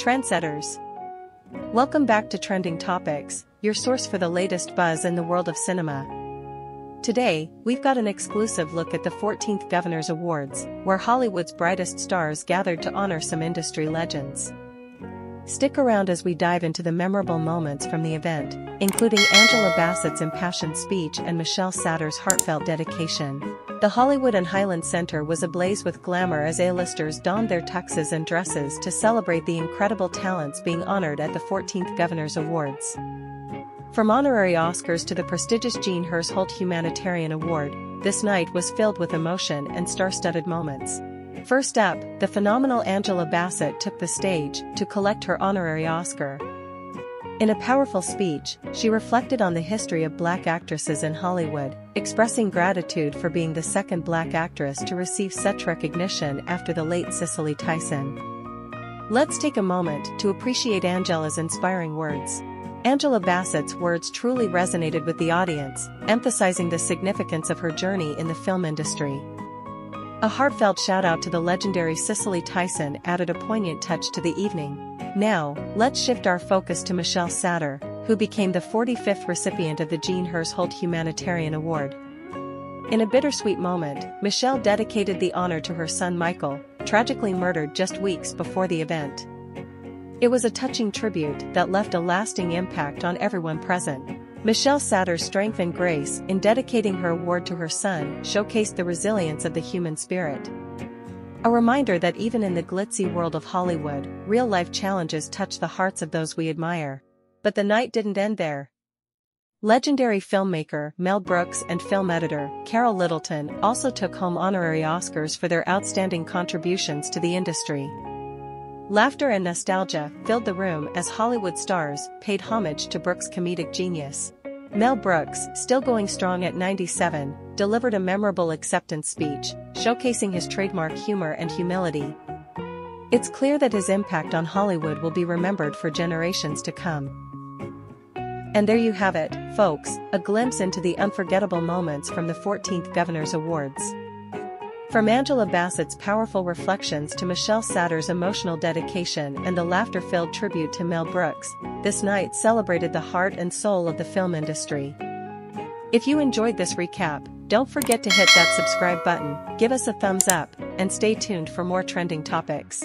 Trendsetters. Welcome back to Trending Topics, your source for the latest buzz in the world of cinema. Today, we've got an exclusive look at the 14th Governors Awards, where Hollywood's brightest stars gathered to honor some industry legends. Stick around as we dive into the memorable moments from the event, including Angela Bassett's impassioned speech and Michelle Satter's heartfelt dedication. The Hollywood and Highland Center was ablaze with glamour as A-listers donned their tuxes and dresses to celebrate the incredible talents being honored at the 14th Governors Awards. From honorary Oscars to the prestigious Jean Hersholt Humanitarian Award, this night was filled with emotion and star-studded moments. First up, the phenomenal Angela Bassett took the stage to collect her honorary Oscar. In a powerful speech, she reflected on the history of Black actresses in Hollywood, expressing gratitude for being the second Black actress to receive such recognition after the late Cicely Tyson. Let's take a moment to appreciate Angela's inspiring words. Angela Bassett's words truly resonated with the audience, emphasizing the significance of her journey in the film industry. A heartfelt shout-out to the legendary Cicely Tyson added a poignant touch to the evening. Now, let's shift our focus to Michelle Satter, who became the 45th recipient of the Jean Hersholt Humanitarian Award. In a bittersweet moment, Michelle dedicated the honor to her son Michael, tragically murdered just weeks before the event. It was a touching tribute that left a lasting impact on everyone present. Michelle Satter's strength and grace in dedicating her award to her son showcased the resilience of the human spirit. A reminder that even in the glitzy world of Hollywood, real-life challenges touch the hearts of those we admire. But the night didn't end there. Legendary filmmaker Mel Brooks and film editor Carol Littleton also took home honorary Oscars for their outstanding contributions to the industry. Laughter and nostalgia filled the room as Hollywood stars paid homage to Brooks' comedic genius. Mel Brooks, still going strong at 97, delivered a memorable acceptance speech, showcasing his trademark humor and humility. It's clear that his impact on Hollywood will be remembered for generations to come. And there you have it, folks, a glimpse into the unforgettable moments from the 14th Governors Awards. From Angela Bassett's powerful reflections to Michelle Satter's emotional dedication and the laughter-filled tribute to Mel Brooks, this night celebrated the heart and soul of the film industry. If you enjoyed this recap, don't forget to hit that subscribe button, give us a thumbs up, and stay tuned for more trending topics.